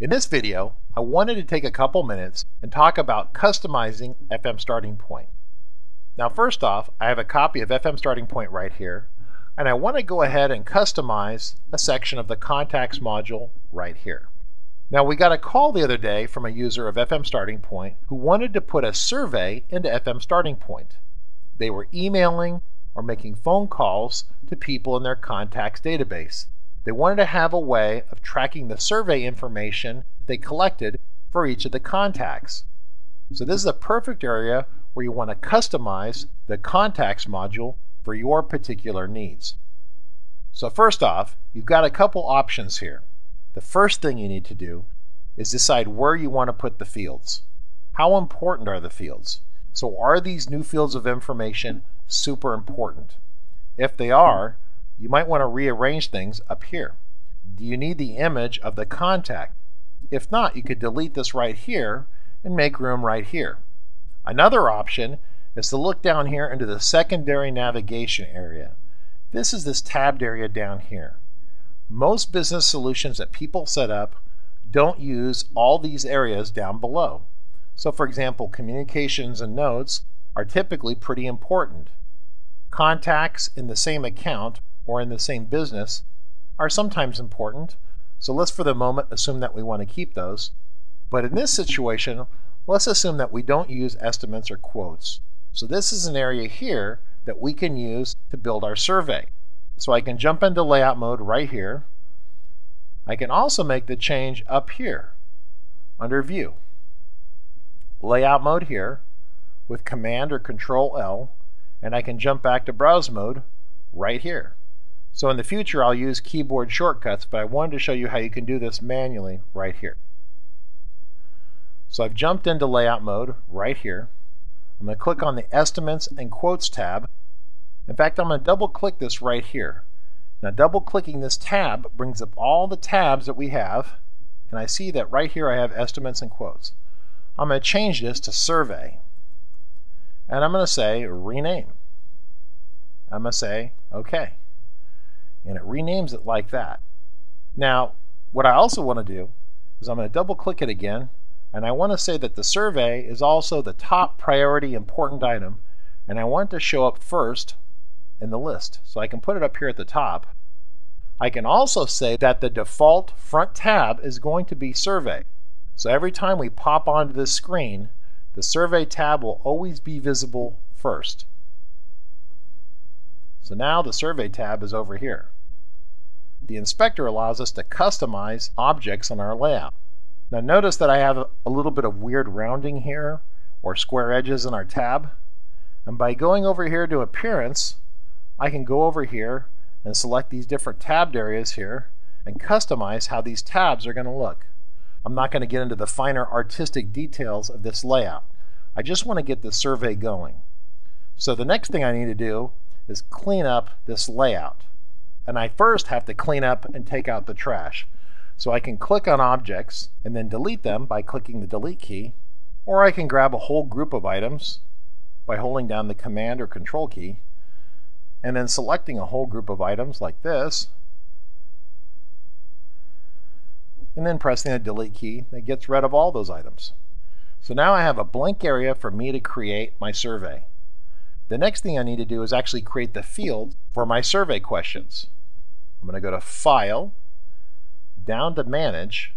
In this video, I wanted to take a couple minutes and talk about customizing FM Starting Point. Now first off, I have a copy of FM Starting Point right here, and I want to go ahead and customize a section of the Contacts module right here. Now we got a call the other day from a user of FM Starting Point who wanted to put a survey into FM Starting Point. They were emailing or making phone calls to people in their contacts database. They wanted to have a way of tracking the survey information they collected for each of the contacts. So this is a perfect area where you want to customize the contacts module for your particular needs. So first off, you've got a couple options here. The first thing you need to do is decide where you want to put the fields. How important are the fields? So are these new fields of information super important? If they are, you might want to rearrange things up here. Do you need the image of the contact? If not, you could delete this right here and make room right here. Another option is to look down here into the secondary navigation area. This is this tabbed area down here. Most business solutions that people set up don't use all these areas down below. So for example, communications and notes are typically pretty important. Contacts in the same account or in the same business are sometimes important, so let's for the moment assume that we want to keep those. But in this situation, let's assume that we don't use estimates or quotes. So this is an area here that we can use to build our survey. So I can jump into layout mode right here. I can also make the change up here under view. Layout mode here with command or control L, and I can jump back to browse mode right here. So in the future, I'll use keyboard shortcuts, but I wanted to show you how you can do this manually right here. So I've jumped into layout mode right here. I'm going to click on the Estimates and Quotes tab. In fact, I'm going to double click this right here. Now double clicking this tab brings up all the tabs that we have, and I see that right here I have Estimates and Quotes. I'm going to change this to Survey, and I'm going to say Rename. I'm going to say OK. And it renames it like that. Now, what I also want to do is I'm going to double click it again, and I want to say that the survey is also the top priority important item, and I want it to show up first in the list. So I can put it up here at the top. I can also say that the default front tab is going to be survey. So every time we pop onto this screen, the survey tab will always be visible first. So now the survey tab is over here. The inspector allows us to customize objects on our layout. Now notice that I have a little bit of weird rounding here or square edges in our tab. And by going over here to appearance, I can go over here and select these different tabbed areas here and customize how these tabs are going to look. I'm not going to get into the finer artistic details of this layout. I just want to get the survey going. So the next thing I need to do is clean up this layout. And I first have to clean up and take out the trash. So I can click on objects and then delete them by clicking the delete key, or I can grab a whole group of items by holding down the command or control key and then selecting a whole group of items like this and then pressing the delete key that gets rid of all those items. So now I have a blank area for me to create my survey. The next thing I need to do is actually create the field for my survey questions. I'm going to go to File, down to Manage,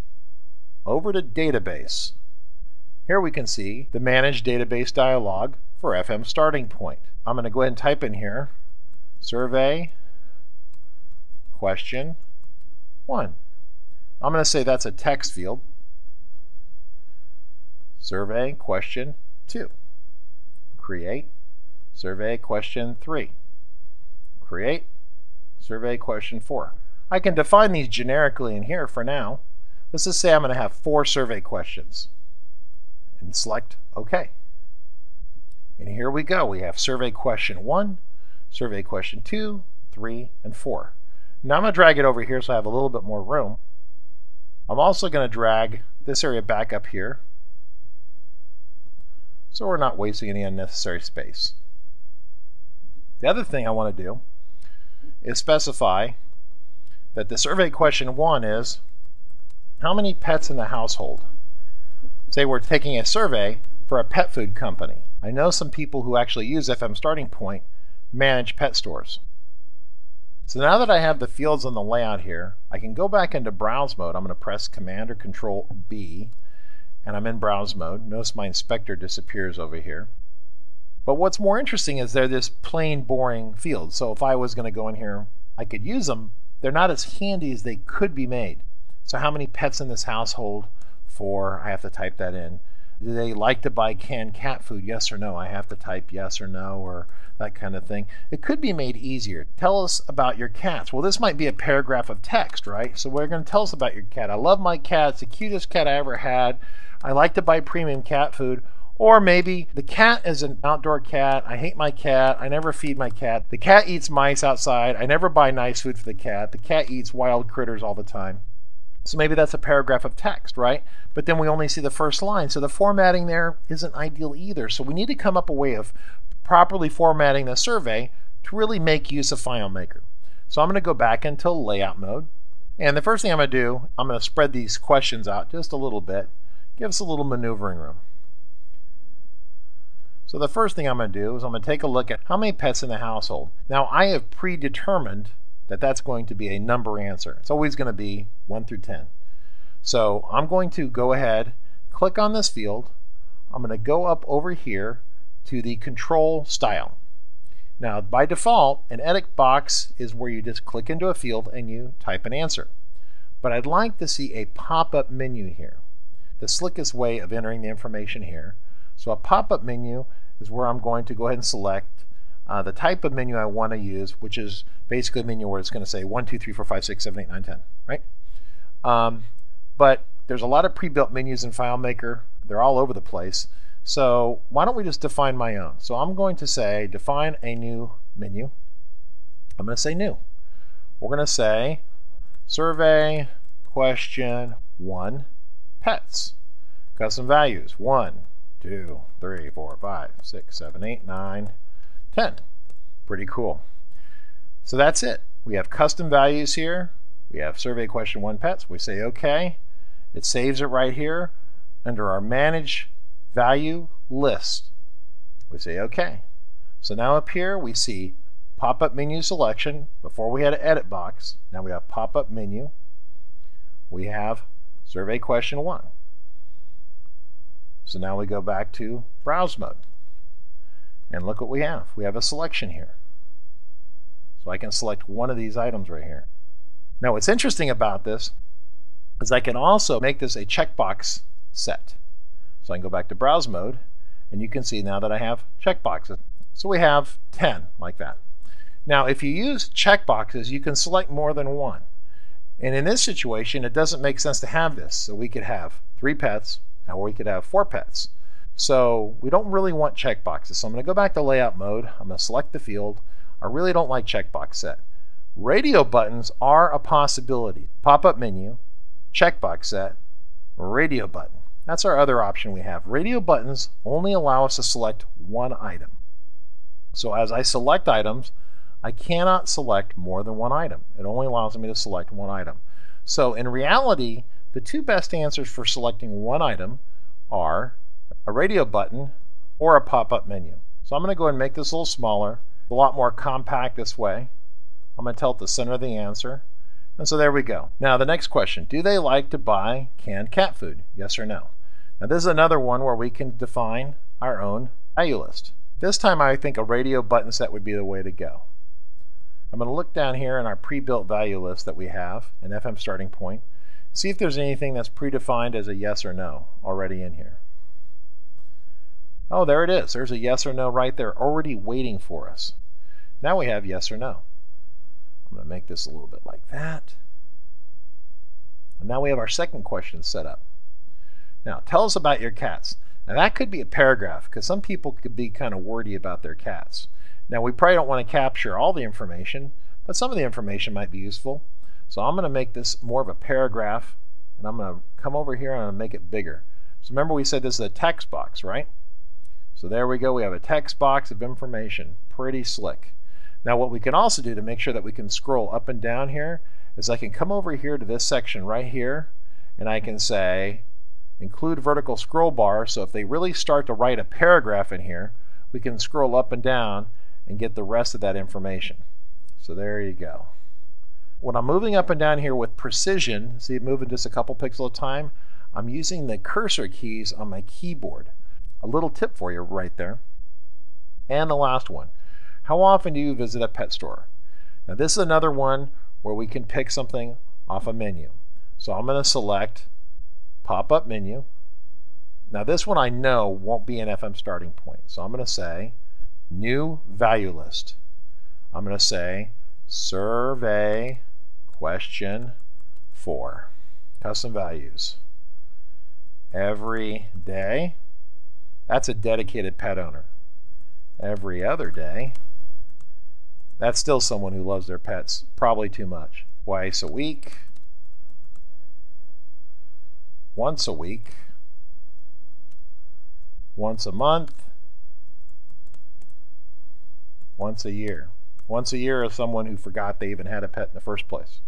over to Database. Here we can see the Manage Database dialog for FM Starting Point. I'm going to go ahead and type in here, Survey Question 1. I'm going to say that's a text field. Survey Question 2. Create. Survey question 3. Create. Survey question 4. I can define these generically in here for now. Let's just say I'm going to have 4 survey questions. And select OK. And here we go. We have survey question 1, survey question 2, 3, and 4. Now I'm going to drag it over here so I have a little bit more room. I'm also going to drag this area back up here so we're not wasting any unnecessary space. The other thing I want to do is specify that the survey question 1 is How many pets in the household? Say we're taking a survey for a pet food company. I know some people who actually use FM Starting Point manage pet stores. So now that I have the fields on the layout here, I can go back into browse mode. I'm going to press Command or Control B, and I'm in browse mode. Notice my inspector disappears over here. But what's more interesting is they're this plain, boring field. So if I was going to go in here, I could use them. They're not as handy as they could be made. So how many pets in this household for, I have to type that in. Do they like to buy canned cat food? Yes or no? I have to type yes or no or that kind of thing. It could be made easier. Tell us about your cats. Well, this might be a paragraph of text, right? So we're going to tell us about your cat. I love my cat. It's the cutest cat I ever had. I like to buy premium cat food. Or maybe the cat is an outdoor cat. I hate my cat. I never feed my cat. The cat eats mice outside. I never buy nice food for the cat. The cat eats wild critters all the time. So maybe that's a paragraph of text, right? But then we only see the first line. So the formatting there isn't ideal either. So we need to come up a way of properly formatting the survey to really make use of FileMaker. So I'm going to go back into layout mode. And the first thing I'm going to do, I'm going to spread these questions out just a little bit. Give us a little maneuvering room. So the first thing I'm going to do is I'm going to take a look at how many pets in the household. Now I have predetermined that that's going to be a number answer. It's always going to be 1 through 10. So I'm going to go ahead, click on this field. I'm going to go up over here to the control style. Now by default, an edit box is where you just click into a field and you type an answer. But I'd like to see a pop-up menu here. The slickest way of entering the information here. So a pop-up menu is where I'm going to go ahead and select the type of menu I want to use, which is basically a menu where it's going to say 1, 2, 3, 4, 5, 6, 7, 8, 9, 10, right? But there's a lot of pre-built menus in FileMaker. They're all over the place. So why don't we just define my own? So I'm going to say define a new menu. I'm going to say new. We're going to say survey question 1 pets. Custom values 1, 2, 3, 4, 5, 6, 7, 8, 9, 10. Pretty cool. So that's it. We have custom values here. We have survey question 1 pets. We say OK. It saves it right here under our manage value list. We say OK. So now up here we see pop-up menu selection. Before we had an edit box. Now we have pop-up menu. We have survey question 1. So now we go back to browse mode. And look what we have. We have a selection here. So I can select one of these items right here. Now what's interesting about this is I can also make this a checkbox set. So I can go back to browse mode and you can see now that I have checkboxes. So we have 10 like that. Now if you use checkboxes, you can select more than one. And in this situation, it doesn't make sense to have this. So we could have 3 pets, or we could have 4 pets. So we don't really want checkboxes. So I'm going to go back to layout mode. I'm going to select the field. I really don't like checkbox set. Radio buttons are a possibility. Pop-up menu, checkbox set, radio button. That's our other option we have. Radio buttons only allow us to select one item. So as I select items, I cannot select more than one item. It only allows me to select one item. So in reality, the 2 best answers for selecting one item are a radio button or a pop-up menu. So I'm going to go ahead and make this a little smaller, a lot more compact this way. I'm going to tell it the center of the answer. And so there we go. Now the next question, do they like to buy canned cat food? Yes or no? Now this is another one where we can define our own value list. This time I think a radio button set would be the way to go. I'm going to look down here in our pre-built value list that we have in FM Starting Point. See if there's anything that's predefined as a yes or no already in here. Oh, there it is. There's a yes or no right there already waiting for us. Now we have yes or no. I'm going to make this a little bit like that. And now we have our second question set up. Now, tell us about your cats. Now, that could be a paragraph because some people could be kind of wordy about their cats. Now, we probably don't want to capture all the information, but some of the information might be useful. So I'm going to make this more of a paragraph, and I'm going to come over here and I'm going to make it bigger. So remember we said this is a text box, right? So there we go. We have a text box of information. Pretty slick. Now what we can also do to make sure that we can scroll up and down here is I can come over here to this section right here, and I can say include vertical scroll bar, so if they really start to write a paragraph in here, we can scroll up and down and get the rest of that information. So there you go. When I'm moving up and down here with precision, see it moving just a couple pixels at a time, I'm using the cursor keys on my keyboard. A little tip for you right there. And the last one, how often do you visit a pet store? Now this is another one where we can pick something off a menu. So I'm going to select pop-up menu. Now this one I know won't be an FM starting point. So I'm going to say new value list. I'm going to say survey question 4, custom values. Every day, that's a dedicated pet owner. Every other day, that's still someone who loves their pets, probably too much. Twice a week, once a week, once a month, once a year. Once a year is someone who forgot they even had a pet in the first place.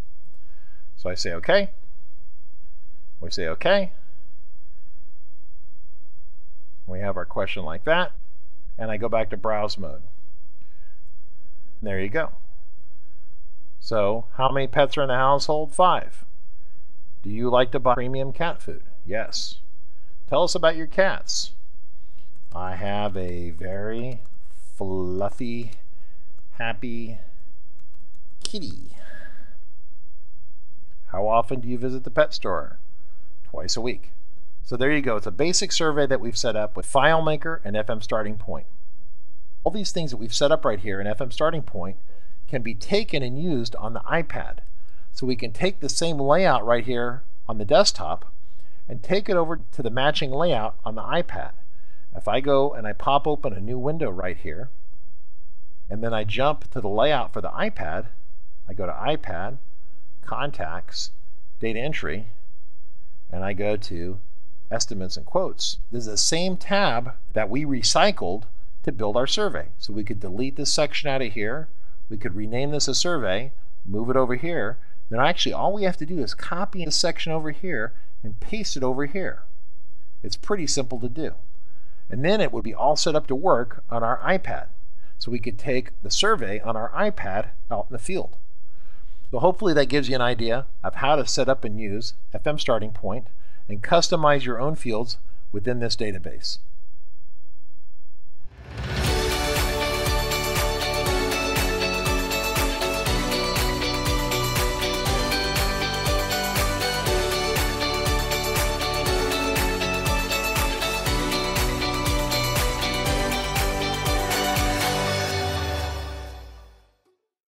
So I say okay. We say okay. We have our question like that, and I go back to browse mode. And there you go. So how many pets are in the household? 5. Do you like to buy premium cat food? Yes. Tell us about your cats. I have a very fluffy, happy kitty. How often do you visit the pet store? Twice a week. So there you go. It's a basic survey that we've set up with FileMaker and FM Starting Point. All these things that we've set up right here in FM Starting Point can be taken and used on the iPad. So we can take the same layout right here on the desktop and take it over to the matching layout on the iPad. If I go and I pop open a new window right here, and then I jump to the layout for the iPad, I go to iPad, Contacts, Data Entry, and I go to Estimates and Quotes. This is the same tab that we recycled to build our survey. So we could delete this section out of here, we could rename this a survey, move it over here, then actually all we have to do is copy this section over here and paste it over here. It's pretty simple to do. And then it would be all set up to work on our iPad. So we could take the survey on our iPad out in the field. So hopefully that gives you an idea of how to set up and use FM Starting Point and customize your own fields within this database.